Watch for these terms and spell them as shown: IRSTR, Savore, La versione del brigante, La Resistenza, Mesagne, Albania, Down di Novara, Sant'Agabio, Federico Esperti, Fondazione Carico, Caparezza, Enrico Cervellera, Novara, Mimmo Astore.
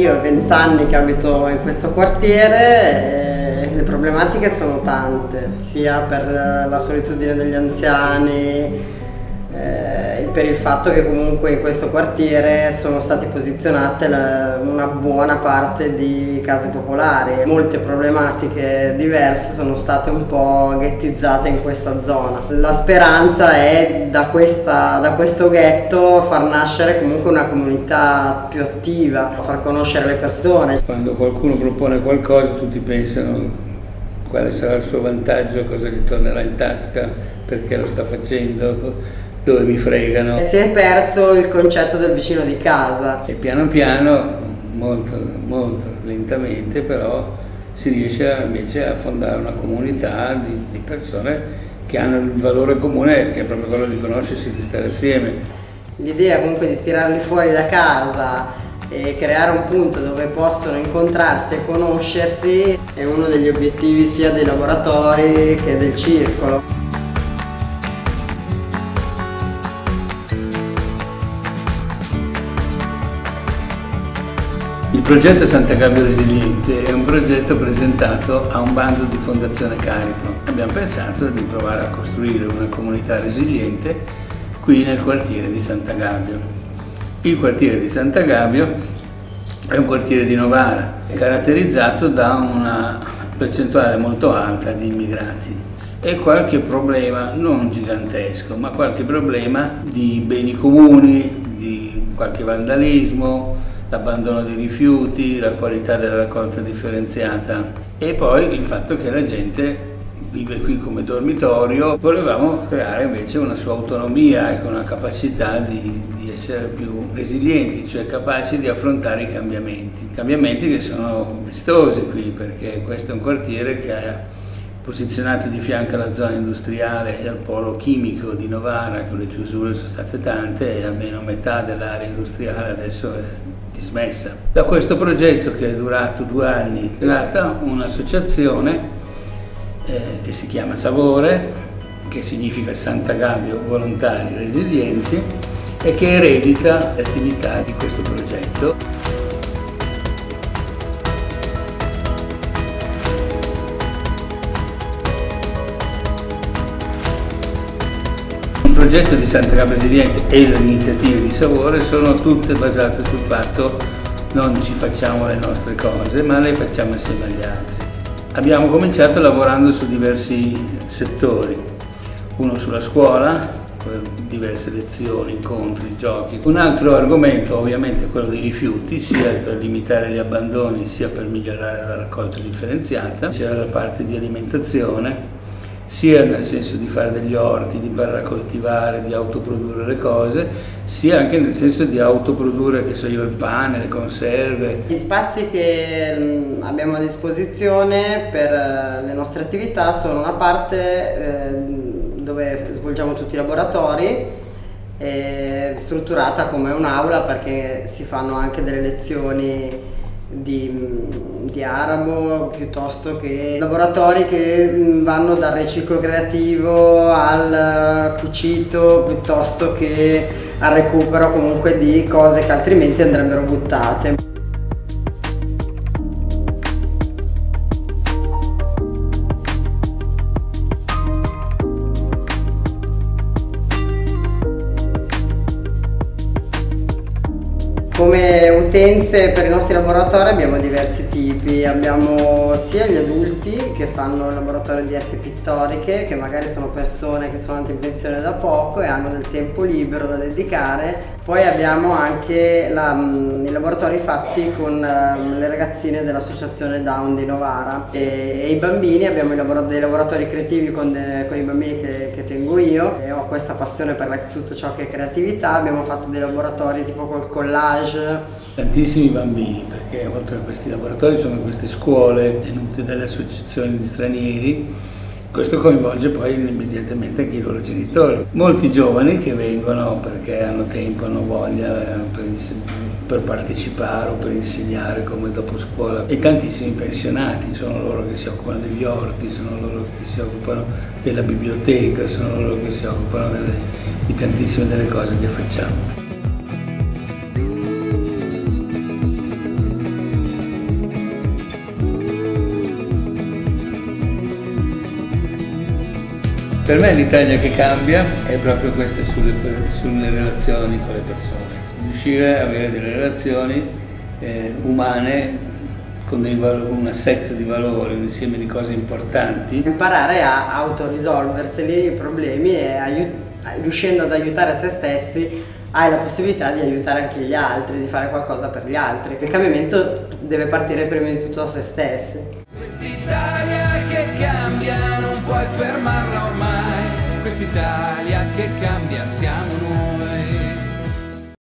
Io ho 20 anni che abito in questo quartiere e le problematiche sono tante, sia per la solitudine degli anziani, per il fatto che comunque in questo quartiere sono state posizionate una buona parte di case popolari. Molte problematiche diverse sono state un po' ghettizzate in questa zona. La speranza è da questo ghetto far nascere comunque una comunità più attiva, far conoscere le persone. Quando qualcuno propone qualcosa tutti pensano quale sarà il suo vantaggio, cosa gli tornerà in tasca, perché lo sta facendo, dove mi fregano. Si è perso il concetto del vicino di casa. E piano piano, molto, molto lentamente però, si riesce invece a fondare una comunità di persone che hanno il valore comune, che è proprio quello di conoscersi, di stare assieme. L'idea comunque di tirarli fuori da casa e creare un punto dove possono incontrarsi e conoscersi è uno degli obiettivi sia dei laboratori che del circolo. Il progetto Sant'Agabio Resiliente è un progetto presentato a un bando di Fondazione Carico. Abbiamo pensato di provare a costruire una comunità resiliente qui nel quartiere di Sant'Agabio. Il quartiere di Sant'Agabio è un quartiere di Novara, caratterizzato da una percentuale molto alta di immigrati e qualche problema, non gigantesco, ma qualche problema di beni comuni, di qualche vandalismo, l'abbandono dei rifiuti, la qualità della raccolta differenziata e poi il fatto che la gente vive qui come dormitorio. Volevamo creare invece una sua autonomia e una capacità di essere più resilienti, cioè capaci di affrontare i cambiamenti. Cambiamenti che sono vistosi qui, perché questo è un quartiere che è posizionato di fianco alla zona industriale e al polo chimico di Novara, con le chiusure sono state tante e almeno metà dell'area industriale adesso è dismessa. Da questo progetto, che è durato 2 anni, è nata un'associazione che si chiama Savore, che significa Sant'Agabio Volontari Resilienti, e che eredita l'attività di questo progetto. Il progetto di Sant'Agabio Resiliente e le iniziative di Savore sono tutte basate sul fatto non ci facciamo le nostre cose, ma le facciamo assieme agli altri. Abbiamo cominciato lavorando su diversi settori, uno sulla scuola, diverse lezioni, incontri, giochi. Un altro argomento ovviamente è quello dei rifiuti, sia per limitare gli abbandoni, sia per migliorare la raccolta differenziata. C'era la parte di alimentazione, sia nel senso di fare degli orti, di imparare a coltivare, di autoprodurre le cose, sia anche nel senso di autoprodurre, che so io, il pane, le conserve. Gli spazi che abbiamo a disposizione per le nostre attività sono una parte dove svolgiamo tutti i laboratori, strutturata come un'aula, perché si fanno anche delle lezioni di arabo, piuttosto che laboratori che vanno dal riciclo creativo al cucito, piuttosto che al recupero comunque di cose che altrimenti andrebbero buttate. Come utenze per i nostri laboratori abbiamo diversi tipi, abbiamo sia gli adulti che fanno il laboratorio di arti pittoriche, che magari sono persone che sono andate in pensione da poco e hanno del tempo libero da dedicare, poi abbiamo anche i laboratori fatti con le ragazzine dell'associazione Down di Novara e i bambini. Abbiamo dei laboratori creativi con i bambini che tengo io, e ho questa passione per tutto ciò che è creatività. Abbiamo fatto dei laboratori tipo col collage. Tantissimi bambini, perché oltre a questi laboratori sono queste scuole tenute dalle associazioni di stranieri. Questo coinvolge poi immediatamente anche i loro genitori. Molti giovani che vengono perché hanno tempo, hanno voglia per partecipare o per insegnare come dopo scuola, e tantissimi pensionati, sono loro che si occupano degli orti, sono loro che si occupano della biblioteca, sono loro che si occupano di tantissime delle cose che facciamo. Per me l'Italia che cambia è proprio questa sulle relazioni con le persone. Riuscire ad avere delle relazioni umane con un set di valori, un insieme di cose importanti. Imparare a autorisolverseli i problemi e riuscendo ad aiutare se stessi hai la possibilità di aiutare anche gli altri, di fare qualcosa per gli altri. Il cambiamento deve partire prima di tutto da se stessi. Quest'Italia che cambia non puoi fermarla ormai, quest'Italia che cambia.